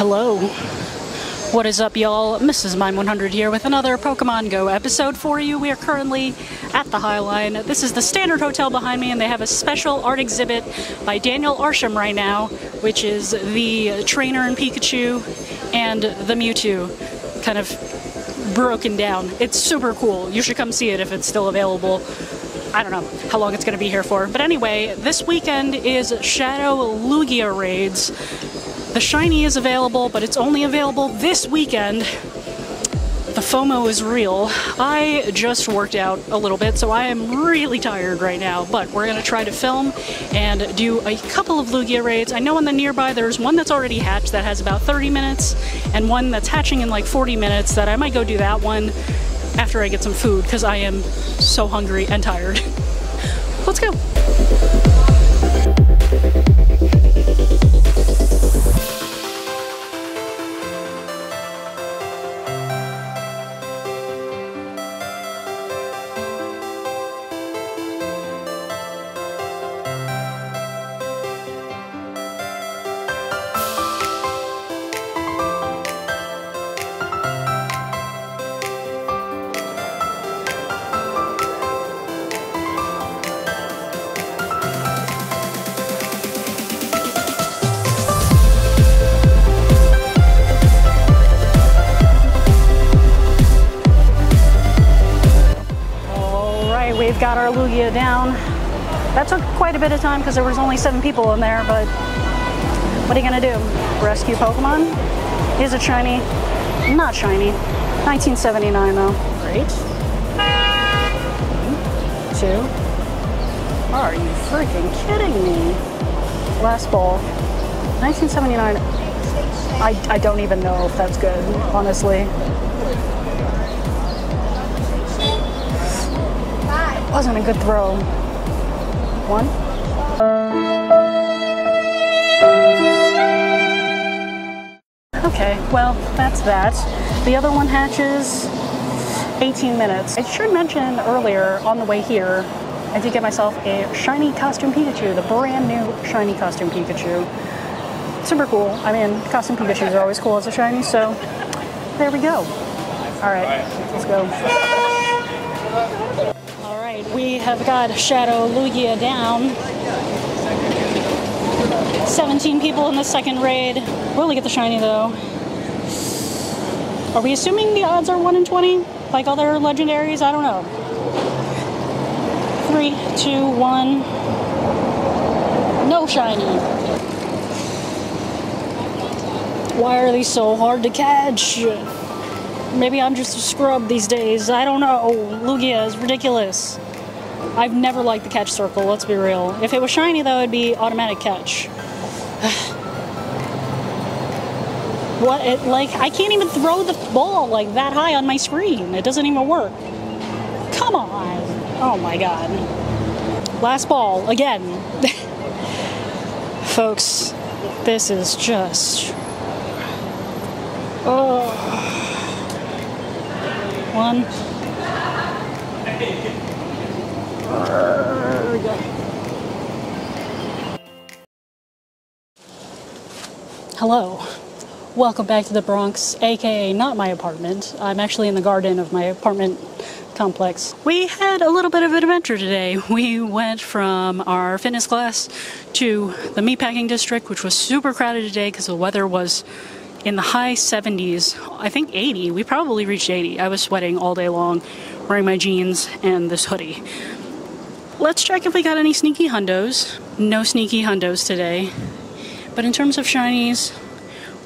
Hello. What is up, y'all? MrsMime100 here with another Pokemon Go episode for you. We are currently at the Highline. This is the Standard Hotel behind me, and they have a special art exhibit by Daniel Arsham right now, which is the trainer in Pikachu and the Mewtwo, kind of broken down. It's super cool. You should come see it if it's still available. I don't know how long it's going to be here for. But anyway, this weekend is Shadow Lugia raids. The shiny is available, but it's only available this weekend. The FOMO is real. I just worked out a little bit, so I am really tired right now, but we're gonna try to film and do a couple of Lugia raids. I know in the nearby there's one that's already hatched that has about 30 minutes, and one that's hatching in like 40 minutes that I might go do that one after I get some food, because I am so hungry and tired. Let's go. Got our Lugia down. That took quite a bit of time because there was only 7 people in there, but what are you gonna do? Rescue Pokemon? Is it shiny? Not shiny. 1979 though. Great. 2. Are you freaking kidding me? Last ball. 1979. I don't even know if that's good, honestly. Wasn't a good throw. 1. Okay, well, that's that. The other one hatches 18 minutes. I should mention earlier on the way here, I did get myself a shiny costume Pikachu, the brand new shiny costume Pikachu. Super cool. I mean, costume Pikachus are always cool as a shiny, so there we go. All right, let's go. We have got Shadow Lugia down. 17 people in the second raid. We'll only get the shiny though. Are we assuming the odds are 1 in 20? Like other legendaries? I don't know. 3, 2, 1. No shiny. Why are these so hard to catch? Maybe I'm just a scrub these days. I don't know. Lugia is ridiculous. I've never liked the catch circle, let's be real. If it was shiny though, it'd be automatic catch. What, it, like, I can't even throw the ball like that high on my screen. It doesn't even work. Come on. Oh my God. Last ball, again. Folks, this is just... Oh. 1. There we go. Hello. Welcome back to the Bronx, aka not my apartment. I'm actually in the garden of my apartment complex. We had a little bit of an adventure today. We went from our fitness class to the meatpacking district, which was super crowded today because the weather was in the high 70s, I think 80. We probably reached 80. I was sweating all day long, wearing my jeans and this hoodie. Let's check if we got any sneaky hundos. No sneaky hundos today. But in terms of shinies,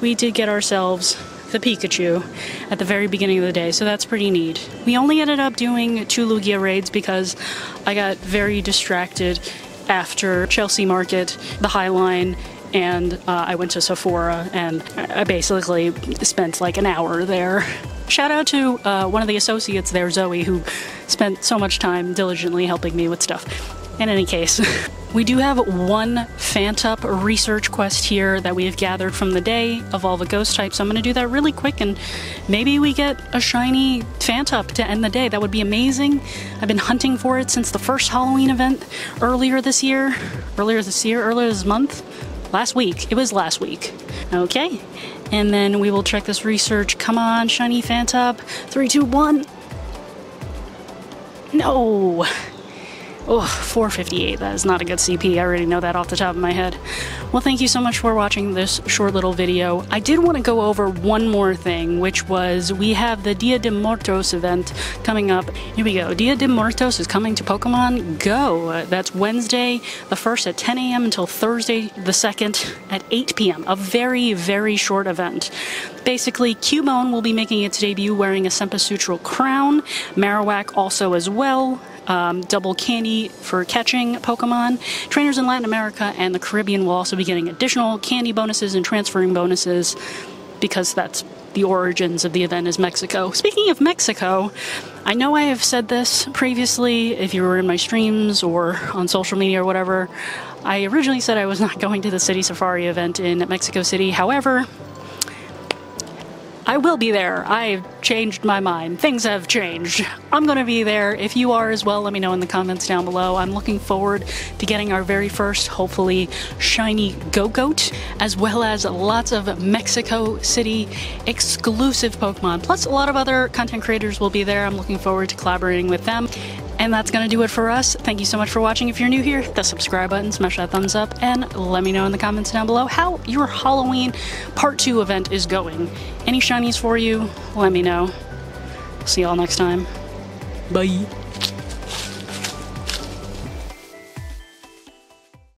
we did get ourselves the Pikachu at the very beginning of the day, so that's pretty neat. We only ended up doing 2 Lugia raids because I got very distracted after Chelsea Market, the Highline, and I went to Sephora, and I basically spent like an hour there. Shout out to one of the associates there, Zoe, who spent so much time diligently helping me with stuff. In any case, we do have one Phantump research quest here that we have gathered from the day of all the ghost types. I'm going to do that really quick, and maybe we get a shiny Phantump to end the day. That would be amazing. I've been hunting for it since the first Halloween event earlier this month. Last week. It was last week. Okay. And then we will check this research. Come on, shiny Phantump. 3, 2, 1. No. Oh, 458. That is not a good CP. I already know that off the top of my head. Well, thank you so much for watching this short little video. I did want to go over one more thing, which was we have the Dia de Muertos event coming up. Here we go. Dia de Muertos is coming to Pokemon Go. That's Wednesday the 1st at 10 a.m. until Thursday the 2nd at 8 p.m. A very, very short event. Basically, Cubone will be making its debut wearing a Sempasutural crown. Marowak also as well. Double candy for catching Pokemon. Trainers in Latin America and the Caribbean will also be getting additional candy bonuses and transferring bonuses because that's the origins of the event is Mexico. Speaking of Mexico, I know I have said this previously, if you were in my streams or on social media or whatever, I originally said I was not going to the City Safari event in Mexico City. However, I will be there. I've changed my mind. Things have changed. I'm going to be there. If you are as well, let me know in the comments down below. I'm looking forward to getting our very first, hopefully, shiny GoGoat, as well as lots of Mexico City exclusive Pokemon. Plus, a lot of other content creators will be there. I'm looking forward to collaborating with them. And that's going to do it for us. Thank you so much for watching. If you're new here, hit the subscribe button, smash that thumbs up, and let me know in the comments down below how your Halloween Part 2 event is going. Any shinies for you? Let me know. See y'all next time. Bye.